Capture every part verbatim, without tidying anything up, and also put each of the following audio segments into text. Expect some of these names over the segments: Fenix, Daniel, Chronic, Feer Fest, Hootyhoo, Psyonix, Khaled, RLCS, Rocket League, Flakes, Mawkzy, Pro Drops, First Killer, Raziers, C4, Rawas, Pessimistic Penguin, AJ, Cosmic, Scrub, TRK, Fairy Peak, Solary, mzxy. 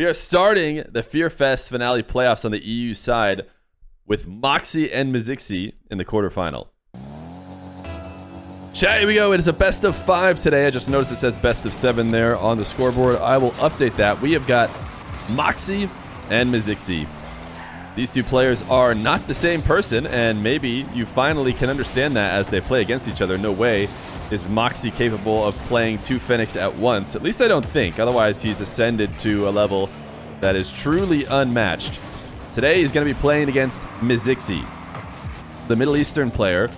We are starting the Feer Fest finale playoffs on the E U side with Mawkzy and mzxy in the quarterfinal. Chat, here we go. It is a best of five today. I just noticed it says best of seven there on the scoreboard. I will update that. We have got Mawkzy and mzxy. These two players are not the same person, and maybe you finally can understand that as they play against each other. No way is Mawkzy capable of playing two Fenix at once. At least I don't think. Otherwise, he's ascended to a level that is truly unmatched. Today, he's going to be playing against mzxy, the Middle Eastern player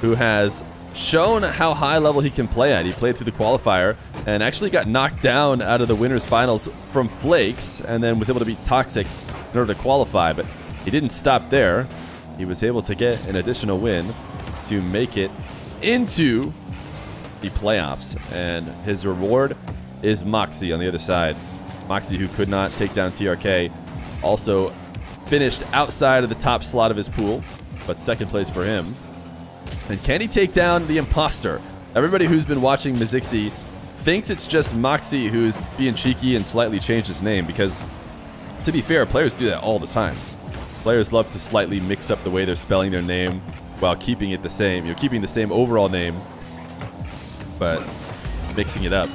who has shown how high level he can play at. He played through the qualifier and actually got knocked down out of the winner's finals from Flakes and then was able to beat Toxic in order to qualify. But he didn't stop there. He was able to get an additional win to make it into the playoffs. And his reward is Mawkzy on the other side. Mawkzy, who could not take down T R K, also finished outside of the top slot of his pool, but second place for him. And can he take down the imposter? Everybody who's been watching mzxy thinks it's just Mawkzy who's being cheeky and slightly changed his name, because to be fair, players do that all the time. Players love to slightly mix up the way they're spelling their name while keeping it the same. You're keeping the same overall name, but mixing it up.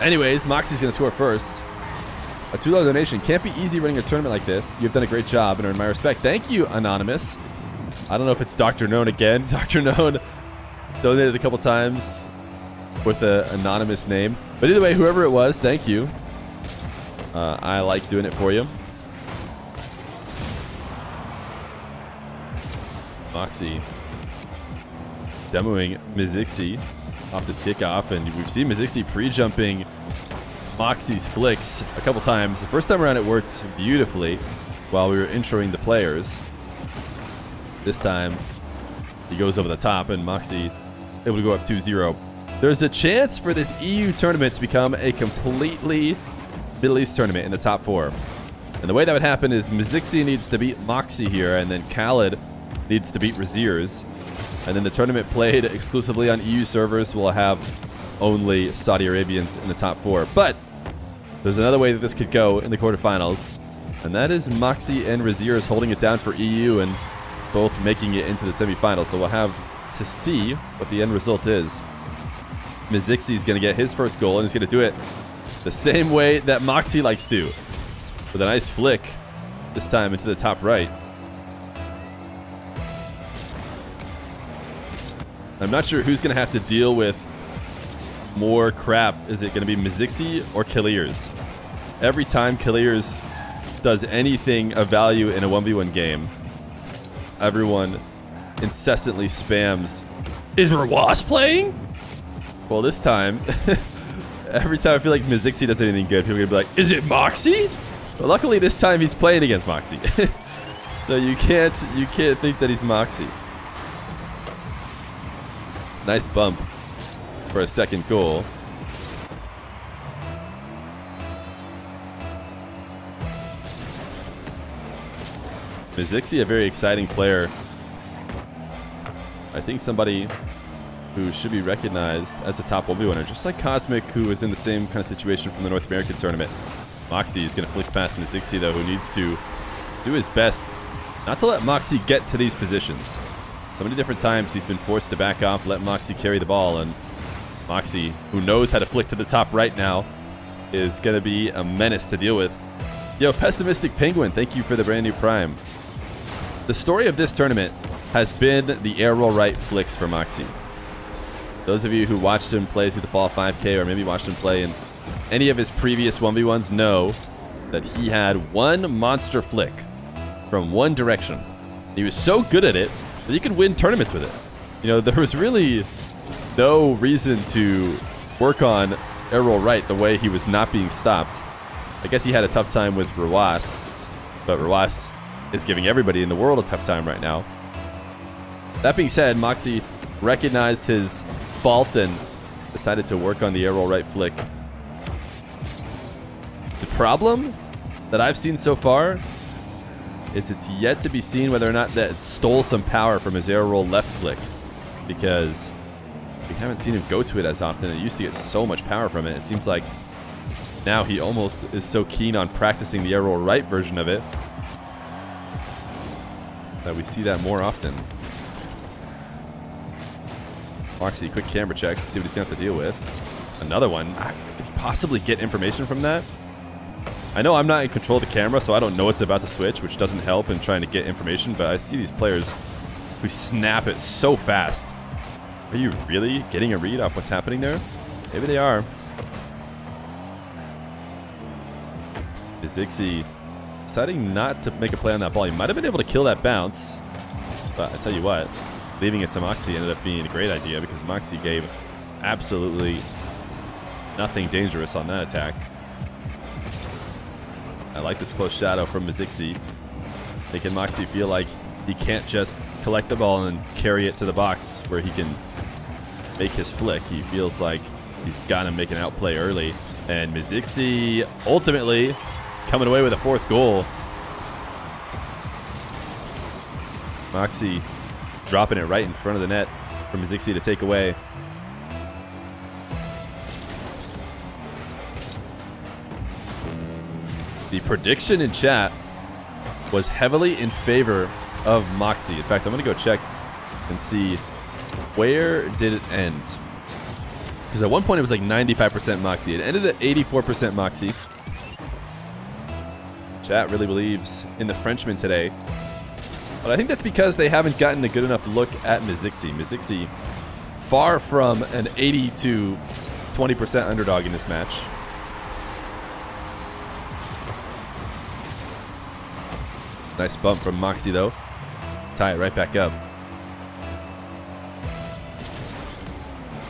Anyways, Moxie's going to score first. A two dollar donation. Can't be easy winning a tournament like this. You've done a great job and earned my respect. Thank you, Anonymous. I don't know if it's Doctor Known again. Doctor Known donated a couple times with an anonymous name. But either way, whoever it was, thank you. Uh, I like doing it for you. Mawkzy demoing mzxy off this kickoff, and we've seen mzxy pre-jumping Moxie's flicks a couple times. The first time around it worked beautifully while we were introing the players. This time he goes over the top and Mawkzy able to go up two zero. There's a chance for this E U tournament to become a completely Middle East tournament in the top four. And the way that would happen is mzxy needs to beat Mawkzy here, and then Khaled needs to beat Raziers. And then the tournament played exclusively on E U servers will have only Saudi Arabians in the top four. But there's another way that this could go in the quarterfinals, and that is Mawkzy and Raziers holding it down for E U and both making it into the semifinals. So we'll have to see what the end result is. mzxy is going to get his first goal, and he's going to do it the same way that Mawkzy likes to, with a nice flick, this time into the top right. I'm not sure who's going to have to deal with more crap. Is it going to be mzxy or Khaled? Every time Khaled does anything of value in a one v one game, everyone incessantly spams, "Is Rawas playing?" Well, this time... Every time I feel like mzxy does anything good, people are going to be like, "Is it Mawkzy?" But luckily this time he's playing against Mawkzy. So you can't you can't think that he's Mawkzy. Nice bump for a second goal. mzxy, a very exciting player. I think somebody who should be recognized as a top one v one winner, just like Cosmic, who is in the same kind of situation from the North American tournament. Mawkzy is going to flick past mzxy, though, who needs to do his best not to let Mawkzy get to these positions. So many different times he's been forced to back off, let Mawkzy carry the ball, and Mawkzy, who knows how to flick to the top right now, is going to be a menace to deal with. Yo, Pessimistic Penguin, thank you for the brand new Prime. The story of this tournament has been the air roll right flicks for Mawkzy. Those of you who watched him play through the Fall five K, or maybe watched him play in any of his previous one v ones, know that he had one monster flick from one direction. He was so good at it that you could win tournaments with it. You know, there was really no reason to work on air roll right the way he was not being stopped. I guess he had a tough time with Rawas, but Rawas is giving everybody in the world a tough time right now. That being said, Mawkzy recognized his fault and decided to work on the air roll right flick. The problem that I've seen so far is it's yet to be seen whether or not that stole some power from his air roll left flick, because we haven't seen him go to it as often. It used to get so much power from it. It seems like Now he almost is so keen on practicing the arrow right version of it that we see that more often. Mawkzy, quick camera check to see what he's going to have to deal with. Another one. Could he possibly get information from that? I know I'm not in control of the camera, so I don't know it's about to switch, which doesn't help in trying to get information, but I see these players who snap it so fast. Are you really getting a read off what's happening there? Maybe they are. mzxy deciding not to make a play on that ball. He might have been able to kill that bounce, but I tell you what, leaving it to Mawkzy ended up being a great idea because Mawkzy gave absolutely nothing dangerous on that attack. I like this close shadow from mzxy, making Mawkzy feel like he can't just collect the ball and carry it to the box where he can make his flick. He feels like he's got to make an outplay early. And mzxy ultimately coming away with a fourth goal. Mawkzy dropping it right in front of the net for mzxy to take away. The prediction in chat was heavily in favor of Mawkzy. In fact, I'm going to go check and see where did it end. Because at one point it was like ninety-five percent Mawkzy. It ended at eighty-four percent Mawkzy. Chat really believes in the Frenchman today. But I think that's because they haven't gotten a good enough look at mzxy. mzxy, far from an eighty to twenty percent underdog in this match. Nice bump from Mawkzy, though. Tie it right back up.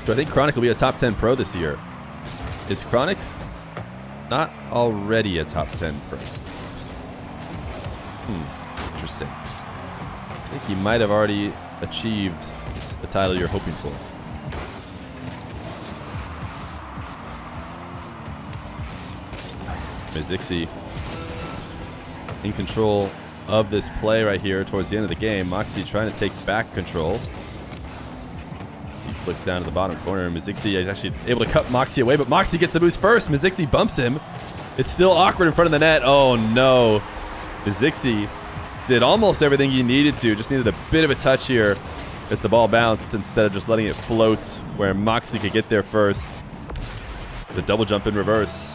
Do I think Chronic will be a top ten pro this year? Is Chronic not already a top ten pro? Hmm. Interesting. I think he might have already achieved the title you're hoping for. mzxy in control of this play right here towards the end of the game. Mawkzy trying to take back control. He flicks down to the bottom corner. mzxy is actually able to cut Mawkzy away, but Mawkzy gets the boost first. mzxy bumps him. It's still awkward in front of the net. Oh no. mzxy did almost everything he needed to. Just needed a bit of a touch here as the ball bounced instead of just letting it float where Mawkzy could get there first. The double jump in reverse.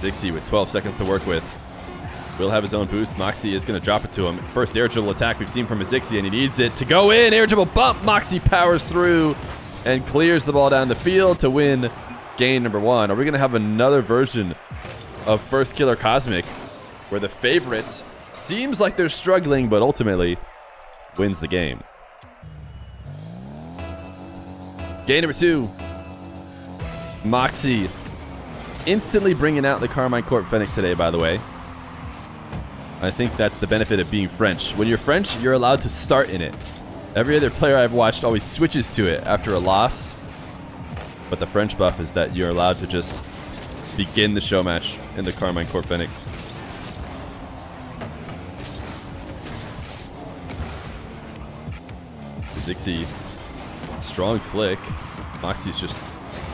mzxy with twelve seconds to work with. Will have his own boost. Mawkzy is going to drop it to him. First air dribble attack we've seen from mzxy, and he needs it to go in. Air dribble bump. Mawkzy powers through and clears the ball down the field to win game number one. Are we going to have another version of First Killer Cosmic where the favorites seems like they're struggling, but ultimately wins the game? Game number two. Mawkzy instantly bringing out the Carmine Corp Fennec today, by the way. I think that's the benefit of being French. When you're French, you're allowed to start in it. Every other player I've watched always switches to it after a loss. But the French buff is that you're allowed to just begin the show match in the Carmine Corp Fennec. mzxy, strong flick. Mawkzy's just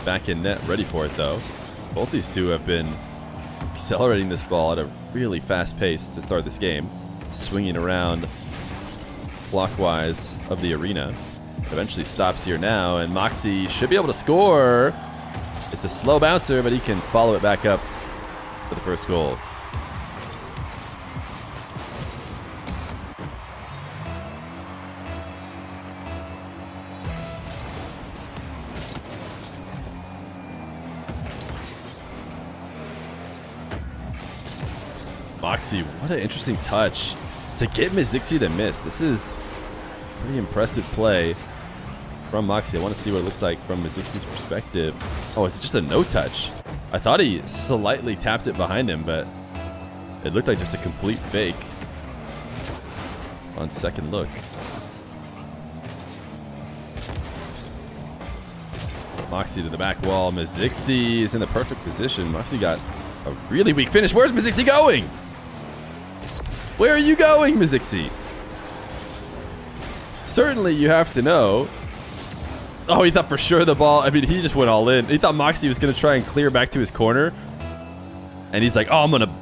back in net, ready for it though. Both these two have been accelerating this ball at a really fast pace to start this game, swinging around clockwise of the arena. It eventually stops here now, and Mawkzy should be able to score. It's a slow bouncer, but he can follow it back up for the first goal. Mawkzy, what an interesting touch to get mzxy to miss. This is pretty impressive play from Mawkzy. I want to see what it looks like from mzxy's perspective. Oh, is it just a no touch? I thought he slightly tapped it behind him, but it looked like just a complete fake on second look. Mawkzy to the back wall. mzxy is in the perfect position. Mawkzy got a really weak finish. Where's mzxy going? Where are you going, mzxy? certainly you have to know. Oh, he thought for sure the ball. I mean, he just went all in. He thought Mawkzy was going to try and clear back to his corner. And he's like, oh, I'm going to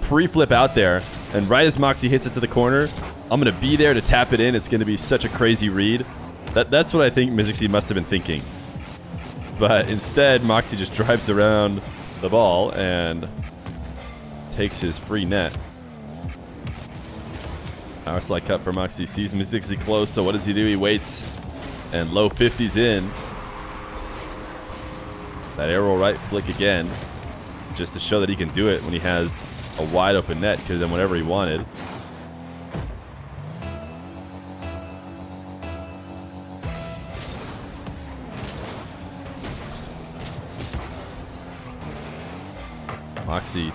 pre-flip out there. And right as Mawkzy hits it to the corner, I'm going to be there to tap it in. It's going to be such a crazy read. That, that's what I think mzxy must have been thinking. But instead, Mawkzy just drives around the ball and takes his free net. Power slide cut for Mawkzy. Sees mzxy close, so what does he do? He waits. And low fifties in. That arrow right flick again. Just to show that he can do it when he has a wide open net. Could have done whatever he wanted. Mawkzy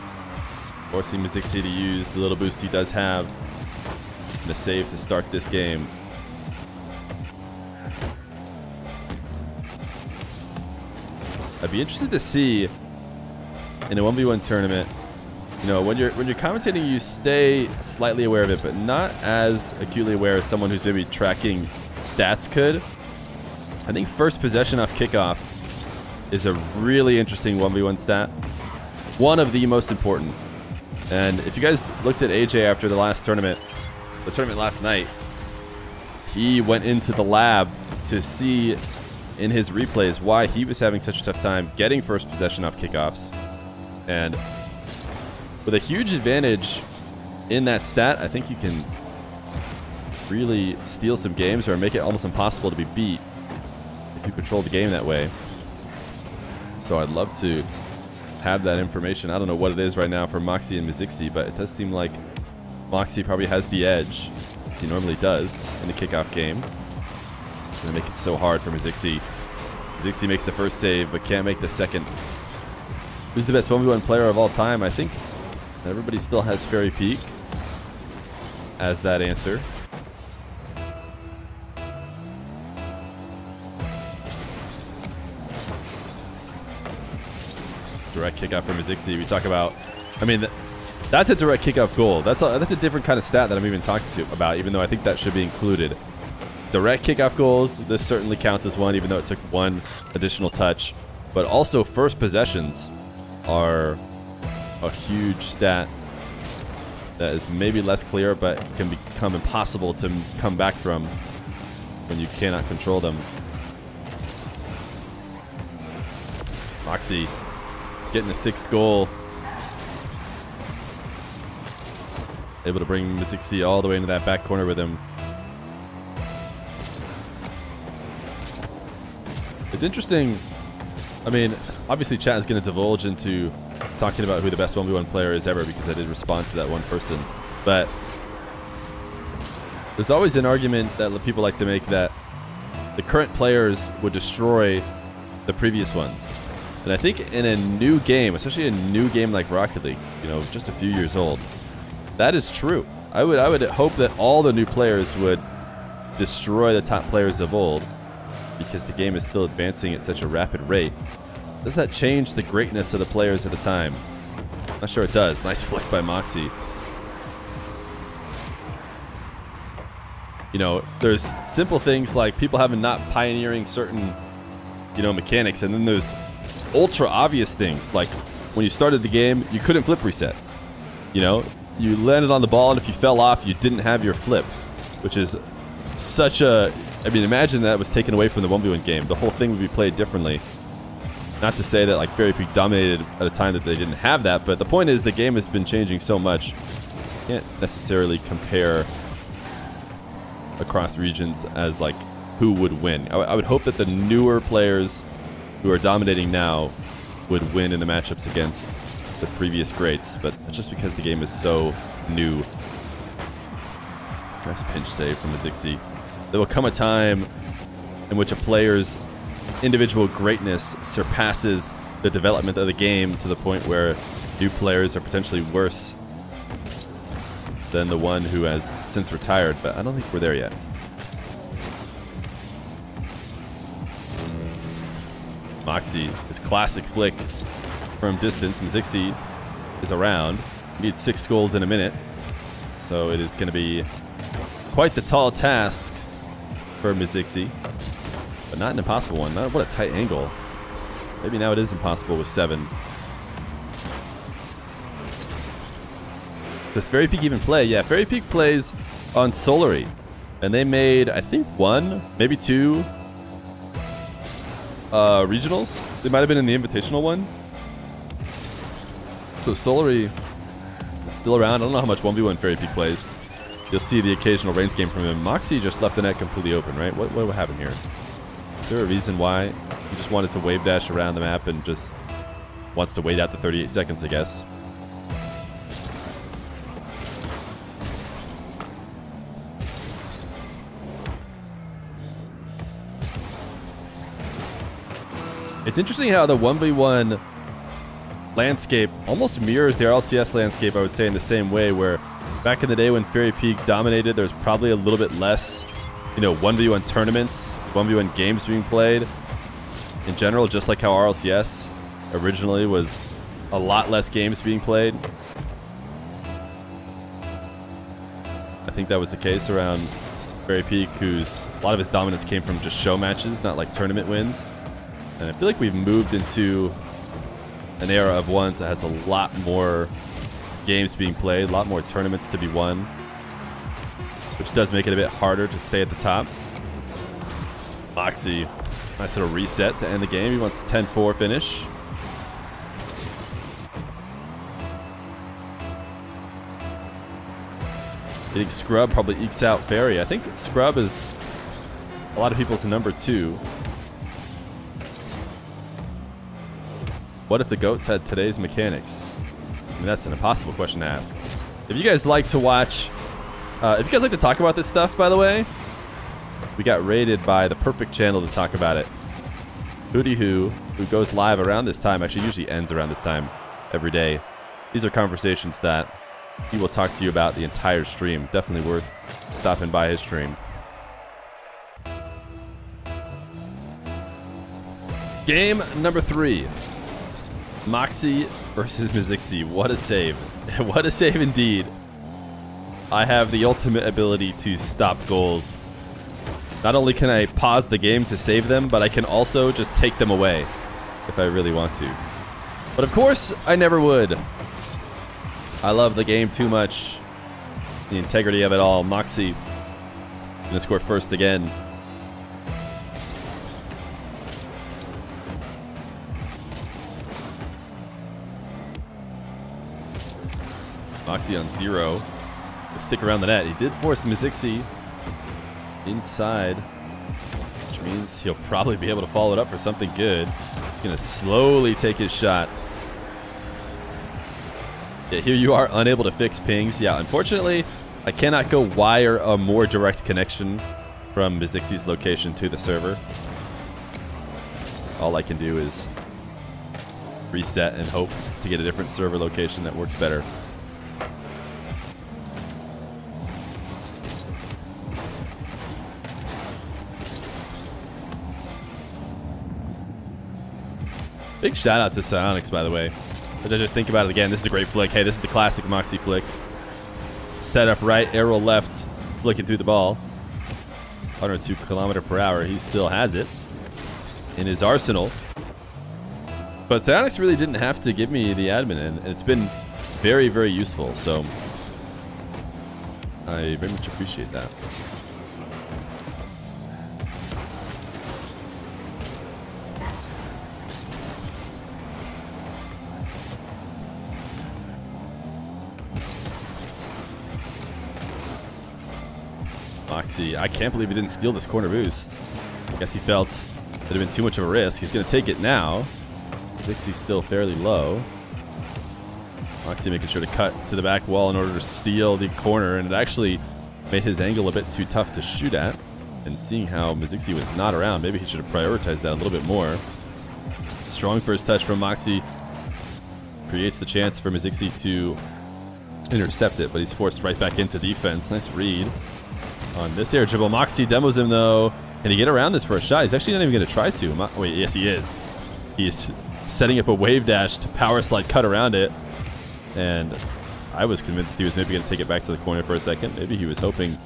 forcing mzxy to use the little boost he does have. And a save to start this game. I'd be interested to see in a one v one tournament, you know, when you're when you're commentating, you stay slightly aware of it, but not as acutely aware as someone who's maybe tracking stats could. I think first possession off kickoff is a really interesting one v one stat. One of the most important. And if you guys looked at A J after the last tournament, the tournament last night, he went into the lab to see in his replays why he was having such a tough time getting first possession off kickoffs. And with a huge advantage in that stat, I think you can really steal some games or make it almost impossible to be beat if you control the game that way. So I'd love to have that information. I don't know what it is right now for Mawkzy and mzxy, but it does seem like Mawkzy probably has the edge, as he normally does in a kickoff game. Gonna make it so hard for mzxy. mzxy makes the first save, but can't make the second. Who's the best one v one player of all time? I think everybody still has Fairy Peak as that answer. Direct kickoff for mzxy. We talk about, I mean, that's a direct kickoff goal. That's a, that's a different kind of stat that I'm even talking to about, even though I think that should be included. Direct kickoff goals, this certainly counts as one, even though it took one additional touch. But also first possessions are a huge stat that is maybe less clear, but can become impossible to come back from when you cannot control them. Mawkzy getting the sixth goal. Able to bring mzxy all the way into that back corner with him. It's interesting. I mean, obviously chat is going to divulge into talking about who the best one v one player is ever, because I did respond to that one person. But there's always an argument that people like to make that the current players would destroy the previous ones. And I think in a new game, especially a new game like Rocket League, you know, just a few years old, that is true. I would, I would hope that all the new players would destroy the top players of old, because the game is still advancing at such a rapid rate. Does that change the greatness of the players at the time? Not sure it does. Nice flick by Mawkzy. You know, there's simple things like people having not pioneering certain, you know, mechanics, and then there's ultra obvious things like when you started the game, you couldn't flip reset. You know, you landed on the ball, and if you fell off, you didn't have your flip, which is such a... I mean, imagine that was taken away from the one v one game. The whole thing would be played differently. Not to say that, like, Fairy Peak dominated at a time that they didn't have that, but the point is the game has been changing so much. You can't necessarily compare across regions as, like, who would win. I, I would hope that the newer players who are dominating now would win in the matchups against the previous greats, but that's just because the game is so new. Nice pinch save from mzxy. There will come a time in which a player's individual greatness surpasses the development of the game to the point where new players are potentially worse than the one who has since retired, but I don't think we're there yet. Mawkzy, his classic flick from distance. mzxy is around. He needs six goals in a minute, so it is going to be quite the tall task for mzxy. But not an impossible one. Not, what a tight angle. Maybe now it is impossible with seven. Does Fairy Peak even play? Yeah, Fairy Peak plays on Solary. And they made, I think, one, maybe two uh, regionals. They might have been in the Invitational one. So Solary is still around. I don't know how much one v one Fairy Peak plays. You'll see the occasional range game from him. Mawkzy just left the net completely open, right? What, what happened here? Is there a reason why he just wanted to wave dash around the map and just wants to wait out the thirty-eight seconds, I guess? It's interesting how the one v one landscape almost mirrors the R L C S landscape, I would say, in the same way, where back in the day when Fairy Peak dominated, there's probably a little bit less, you know, one v one tournaments, one v one games being played in general, just like how R L C S originally was a lot less games being played. I think that was the case around Fairy Peak, whose a lot of his dominance came from just show matches, not like tournament wins. And I feel like we've moved into an era of ones that has a lot more games being played, a lot more tournaments to be won, which does make it a bit harder to stay at the top. Mawkzy, nice little reset to end the game. He wants a ten four finish. I think Scrub probably ekes out Fairy. I think Scrub is a lot of people's number two. What if the GOATs had today's mechanics? I mean, that's an impossible question to ask. If you guys like to watch, uh, if you guys like to talk about this stuff, by the way, we got raided by the perfect channel to talk about it. Hootyhoo, who goes live around this time, actually usually ends around this time every day. These are conversations that he will talk to you about the entire stream. Definitely worth stopping by his stream. Game number three. Mawkzy versus mzxy. What a save. What a save indeed. I have the ultimate ability to stop goals. Not only can I pause the game to save them, but I can also just take them away if I really want to. But of course, I never would. I love the game too much. The integrity of it all. Mawkzy gonna score first again. Mawkzy on zero. He'll stick around the net. He did force mzxy inside, which means he'll probably be able to follow it up for something good. He's going to slowly take his shot. Yeah, here you are, unable to fix pings. Yeah, unfortunately, I cannot go wire a more direct connection from mzxy's location to the server. All I can do is reset and hope to get a different server location that works better. Big shout out to Psyonix, by the way. But I just think about it again. This is a great flick. Hey, this is the classic Mawkzy flick. Set up right, arrow left, flicking through the ball. one oh two kilometer per hour. He still has it in his arsenal. But Psyonix really didn't have to give me the admin, and it's been very, very useful. So I very much appreciate that. Mawkzy, I can't believe he didn't steal this corner boost. I guess he felt it had been too much of a risk. He's going to take it now. mzxy's still fairly low. Mawkzy making sure to cut to the back wall in order to steal the corner, and it actually made his angle a bit too tough to shoot at. And seeing how mzxy was not around, maybe he should have prioritized that a little bit more. Strong first touch from Mawkzy. Creates the chance for mzxy to intercept it, but he's forced right back into defense. Nice read on this air dribble. Mawkzy demos him though. Can he get around this for a shot? He's actually not even going to try to. Mo Wait, yes he is. He is setting up a wave dash to power slide cut around it. And I was convinced he was maybe going to take it back to the corner for a second. Maybe he was hoping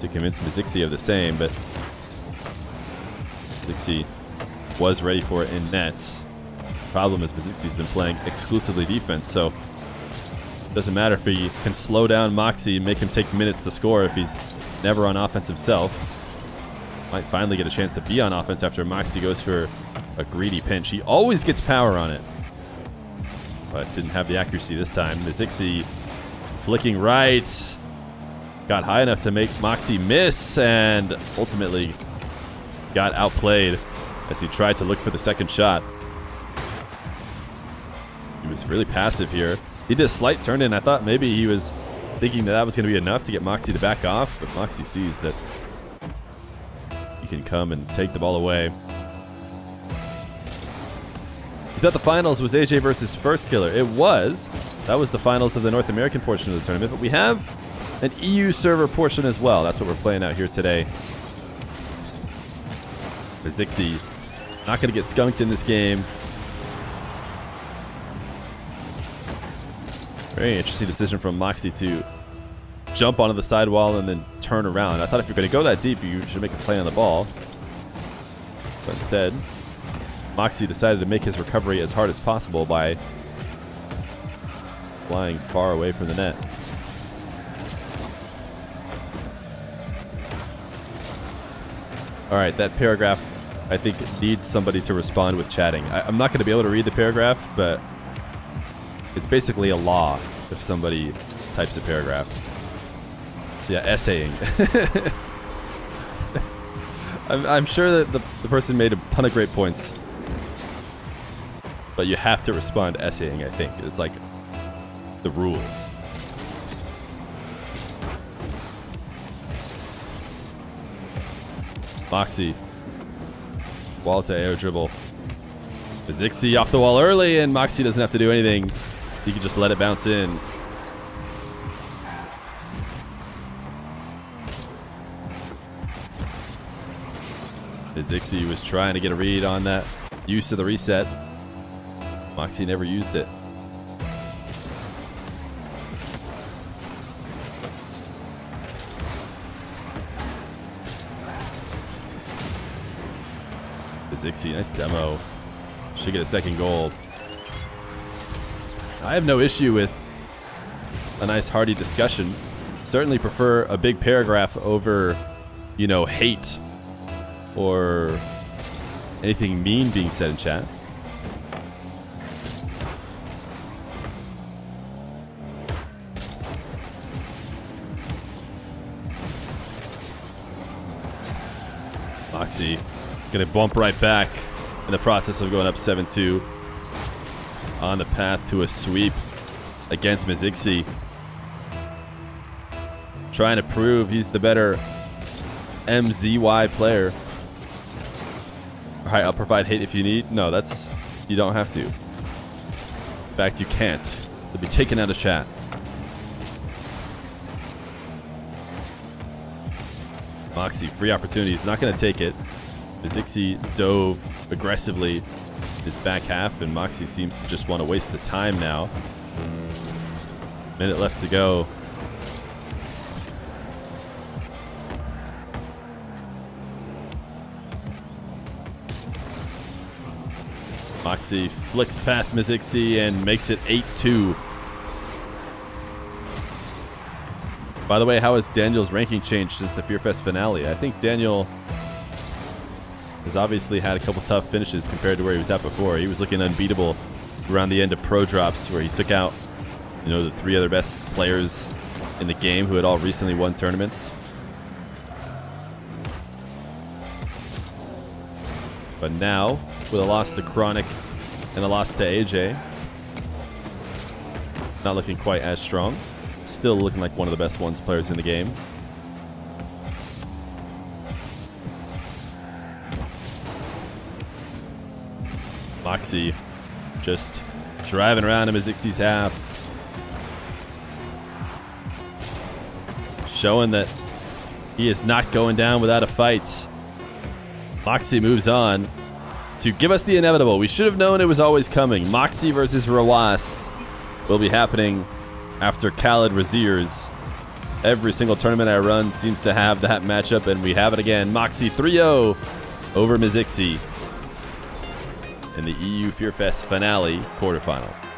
to convince mzxy of the same, but mzxy was ready for it in nets. Problem is mzxy's been playing exclusively defense, so doesn't matter if he can slow down Mawkzy and make him take minutes to score if he's never on offense himself. Might finally get a chance to be on offense after Mawkzy goes for a greedy pinch. He always gets power on it, but didn't have the accuracy this time. mzxy flicking right. Got high enough to make Mawkzy miss and ultimately got outplayed as he tried to look for the second shot. He was really passive here. He did a slight turn in. I thought maybe he was thinking that that was going to be enough to get Mawkzy to back off, but Mawkzy sees that he can come and take the ball away. You thought the finals was A J versus First Killer. It was. That was the finals of the North American portion of the tournament, but we have an E U server portion as well. That's what we're playing out here today. mzxy not going to get skunked in this game. Very interesting decision from Mawkzy to jump onto the sidewall and then turn around. I thought if you're going to go that deep, you should make a play on the ball. But instead, Mawkzy decided to make his recovery as hard as possible by flying far away from the net. All right, that paragraph, I think, needs somebody to respond with chatting. I, I'm not going to be able to read the paragraph, but it's basically a law if somebody types a paragraph. Yeah, essaying. I'm, I'm sure that the, the person made a ton of great points, but you have to respond essaying, I think. It's like the rules. Mawkzy, wall to air dribble. mzxy off the wall early, and Mawkzy doesn't have to do anything. He can just let it bounce in. mzxy was trying to get a read on that use of the reset. Mawkzy never used it. mzxy, nice demo. Should get a second goal. I have no issue with a nice hearty discussion. Certainly prefer a big paragraph over, you know, hate or anything mean being said in chat. Mawkzy gonna bump right back in the process of going up seven two on the path to a sweep against mzxy. Trying to prove he's the better M Z Y player. All right, I'll provide hate if you need. No, that's, you don't have to. In fact, you can't. They'll be taken out of chat. Mawkzy, free opportunity. He's not gonna take it. mzxy dove aggressively his back half, and Mawkzy seems to just want to waste the time now. Minute left to go. Mawkzy flicks past mzxy and makes it eight two. By the way, how has Daniel's ranking changed since the Feer Fest finale? I think Daniel has obviously had a couple tough finishes compared to where he was at before. He was looking unbeatable around the end of Pro Drops, where he took out, you know, the three other best players in the game who had all recently won tournaments. But now, with a loss to Chronic and a loss to A J, not looking quite as strong. Still looking like one of the best ones players in the game. Mawkzy just driving around him as mzxy's half. Showing that he is not going down without a fight. Mawkzy moves on to give us the inevitable. We should have known it was always coming. Mawkzy versus Rawas will be happening after Khaled Raziers. Every single tournament I run seems to have that matchup, and we have it again. Mawkzy three oh over mzxy in the E U Feer Fest finale quarterfinal.